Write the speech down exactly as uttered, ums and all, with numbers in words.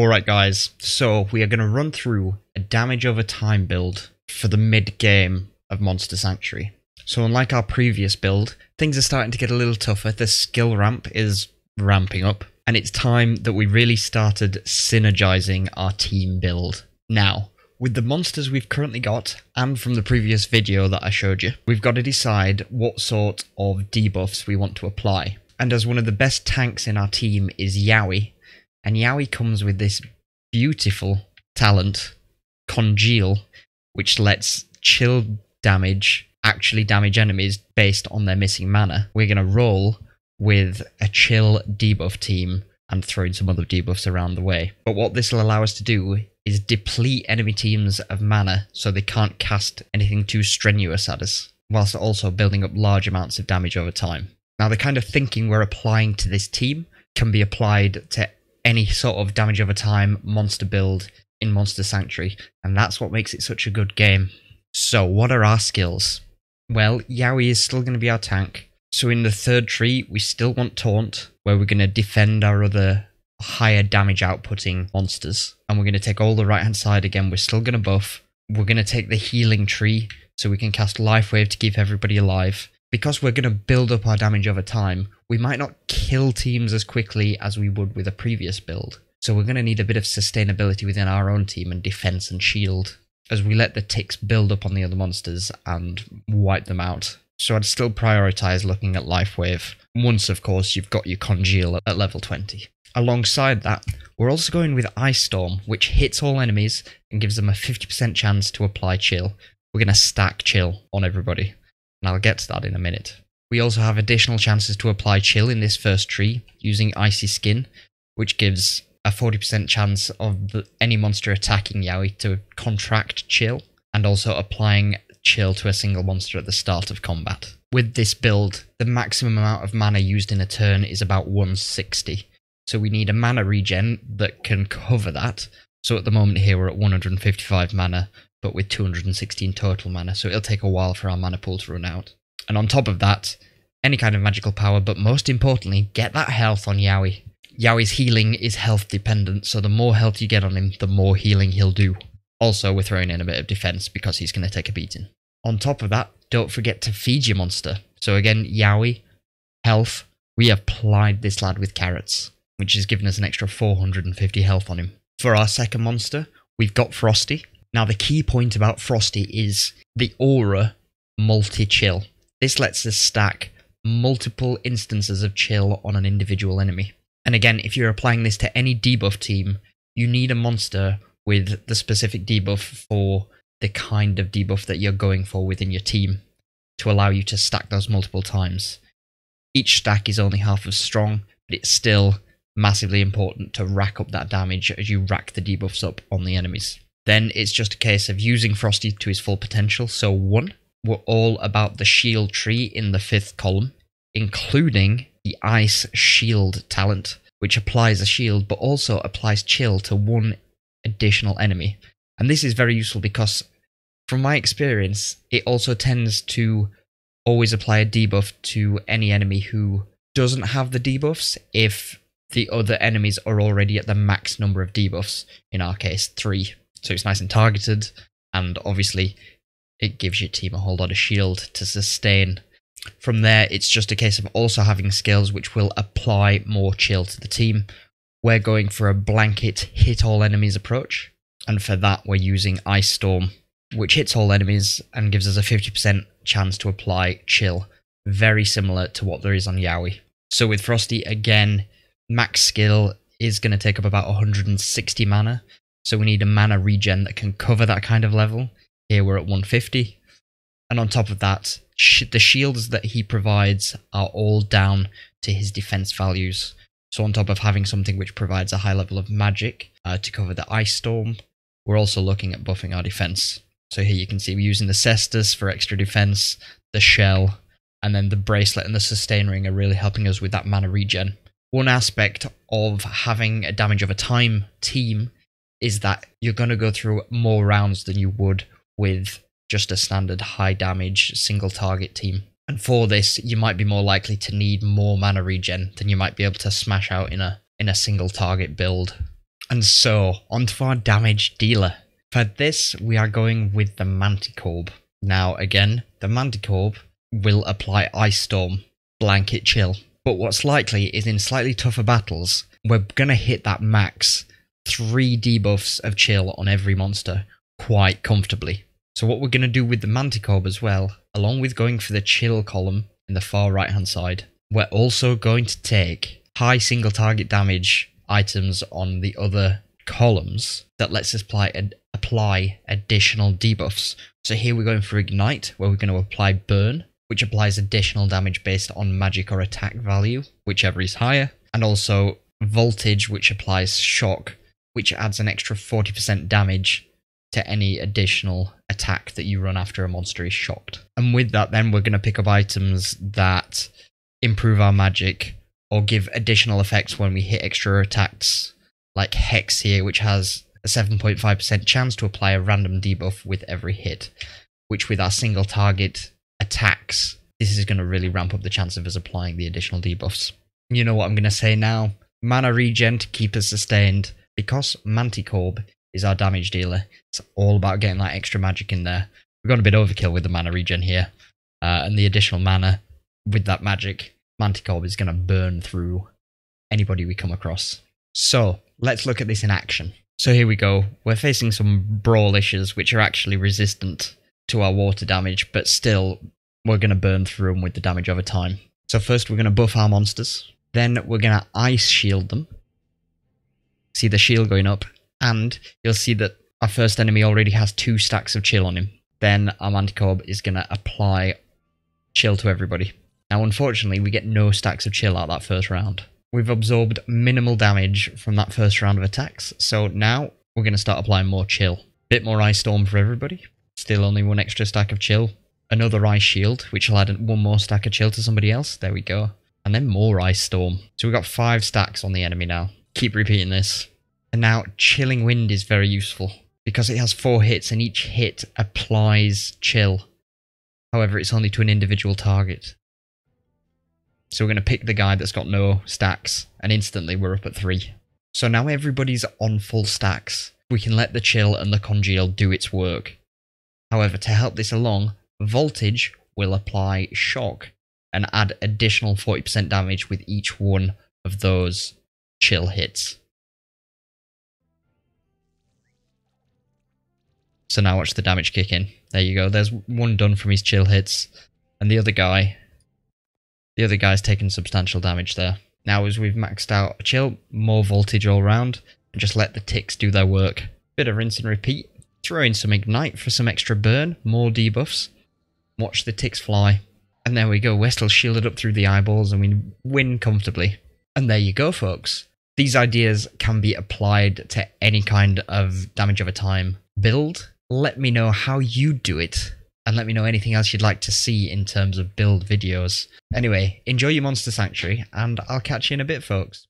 Alright guys, so we are going to run through a damage over time build for the mid-game of Monster Sanctuary. So unlike our previous build, things are starting to get a little tougher. The skill ramp is ramping up, and it's time that we really started synergizing our team build. Now, with the monsters we've currently got, and from the previous video that I showed you, we've got to decide what sort of debuffs we want to apply. And as one of the best tanks in our team is Yowie, and Yowie comes with this beautiful talent, Congeal, which lets chill damage actually damage enemies based on their missing mana. We're going to roll with a chill debuff team and throw in some other debuffs around the way. But what this will allow us to do is deplete enemy teams of mana so they can't cast anything too strenuous at us, whilst also building up large amounts of damage over time. Now, the kind of thinking we're applying to this team can be applied to any sort of damage over time monster build in Monster Sanctuary, and that's what makes it such a good game. So what are our skills? Well, Yowie is still going to be our tank, so in the third tree we still want Taunt, where we're going to defend our other higher damage outputting monsters, and we're going to take all the right hand side again. We're still going to buff. We're going to take the healing tree so we can cast Life Wave to keep everybody alive. Because we're going to build up our damage over time, we might not kill teams as quickly as we would with a previous build. So we're going to need a bit of sustainability within our own team and defense and shield as we let the ticks build up on the other monsters and wipe them out. So I'd still prioritize looking at Life Wave once, of course, you've got your Congeal at level twenty. Alongside that, we're also going with Ice Storm, which hits all enemies and gives them a fifty percent chance to apply chill. We're going to stack chill on everybody, and I'll get to that in a minute. We also have additional chances to apply chill in this first tree using Icy Skin, which gives a forty percent chance of the, any monster attacking Yowie to contract chill, and also applying chill to a single monster at the start of combat. With this build, the maximum amount of mana used in a turn is about one hundred sixty, so we need a mana regen that can cover that. So at the moment here we're at one hundred fifty-five mana, but with two hundred sixteen total mana, so it'll take a while for our mana pool to run out. And on top of that, any kind of magical power, but most importantly, get that health on Yowie. Yowie's healing is health dependent, so the more health you get on him, the more healing he'll do. Also, we're throwing in a bit of defense because he's going to take a beating. On top of that, don't forget to feed your monster. So again, Yowie, health, we applied this lad with carrots, which has given us an extra four hundred fifty health on him. For our second monster, we've got Frosty. Now, the key point about Frosty is the aura multi-chill. This lets us stack multiple instances of chill on an individual enemy. And again, if you're applying this to any debuff team, you need a monster with the specific debuff for the kind of debuff that you're going for within your team to allow you to stack those multiple times. Each stack is only half as strong, but it's still massively important to rack up that damage as you rack the debuffs up on the enemies. Then it's just a case of using Frosty to his full potential. So one, we're all about the shield tree in the fifth column, including the Ice Shield talent, which applies a shield but also applies chill to one additional enemy. And this is very useful because, from my experience, it also tends to always apply a debuff to any enemy who doesn't have the debuffs if the other enemies are already at the max number of debuffs, in our case three. So it's nice and targeted, and obviously it gives your team a whole lot of shield to sustain. From there, it's just a case of also having skills which will apply more chill to the team. We're going for a blanket hit all enemies approach, and for that we're using Ice Storm, which hits all enemies and gives us a fifty percent chance to apply chill, very similar to what there is on Yowie. So with Frosty, again, max skill is going to take up about one hundred sixty mana, so we need a mana regen that can cover that kind of level. Here we're at one hundred fifty. And on top of that, sh the shields that he provides are all down to his defense values. So on top of having something which provides a high level of magic uh, to cover the Ice Storm, we're also looking at buffing our defense. So here you can see we're using the Cestus for extra defense, the Shell, and then the Bracelet and the Sustain Ring are really helping us with that mana regen. One aspect of having a damage over time team is that you're going to go through more rounds than you would with just a standard high damage single target team. And for this, you might be more likely to need more mana regen than you might be able to smash out in a in a single target build. And so, onto our damage dealer. For this, we are going with the Manticore. Now, again, the Manticore will apply Ice Storm, Blanket Chill. But what's likely is in slightly tougher battles, we're gonna hit that max three debuffs of chill on every monster quite comfortably. So what we're gonna do with the Manticore as well, along with going for the chill column in the far right hand side, we're also going to take high single target damage items on the other columns that lets us apply, ad apply additional debuffs. So here we're going for Ignite, where we're going to apply Burn, which applies additional damage based on magic or attack value, whichever is higher, and also Voltage, which applies Shock, which adds an extra forty percent damage to any additional attack that you run after a monster is shocked. And with that, then we're going to pick up items that improve our magic or give additional effects when we hit extra attacks, like Hex here, which has a seven point five percent chance to apply a random debuff with every hit, which with our single target attacks, this is going to really ramp up the chance of us applying the additional debuffs. You know what I'm going to say now? Mana regen to keep us sustained, because Manticore is our damage dealer. It's all about getting that extra magic in there. We've got a bit overkill with the mana regen here, uh, and the additional mana with that magic. Manticore is going to burn through anybody we come across. So let's look at this in action. So here we go. We're facing some Brawlishers, which are actually resistant to our water damage, but still we're going to burn through them with the damage over time. So first we're going to buff our monsters. Then we're going to ice shield them. See the shield going up, and you'll see that our first enemy already has two stacks of chill on him. Then our Manticore is going to apply chill to everybody. Now, unfortunately, we get no stacks of chill out that first round. We've absorbed minimal damage from that first round of attacks, so now we're going to start applying more chill. Bit more Ice Storm for everybody. Still only one extra stack of chill. Another Ice Shield, which will add one more stack of chill to somebody else. There we go. And then more Ice Storm. So we've got five stacks on the enemy now. Keep repeating this. And now Chilling Wind is very useful because it has four hits and each hit applies chill. However, it's only to an individual target. So we're going to pick the guy that's got no stacks, and instantly we're up at three. So now everybody's on full stacks. We can let the chill and the congeal do its work. However, to help this along, Voltage will apply Shock and add additional forty percent damage with each one of those chill hits. So now watch the damage kick in. There you go. There's one done from his chill hits. And the other guy, the other guy's taking substantial damage there. Now as we've maxed out a chill, more Voltage all round, and just let the ticks do their work. Bit of rinse and repeat. Throw in some Ignite for some extra burn, more debuffs. Watch the ticks fly. And there we go. We're still shielded up through the eyeballs and we win comfortably. And there you go, folks. These ideas can be applied to any kind of damage over time build. Let me know how you do it, and let me know anything else you'd like to see in terms of build videos. Anyway, enjoy your Monster Sanctuary, and I'll catch you in a bit, folks.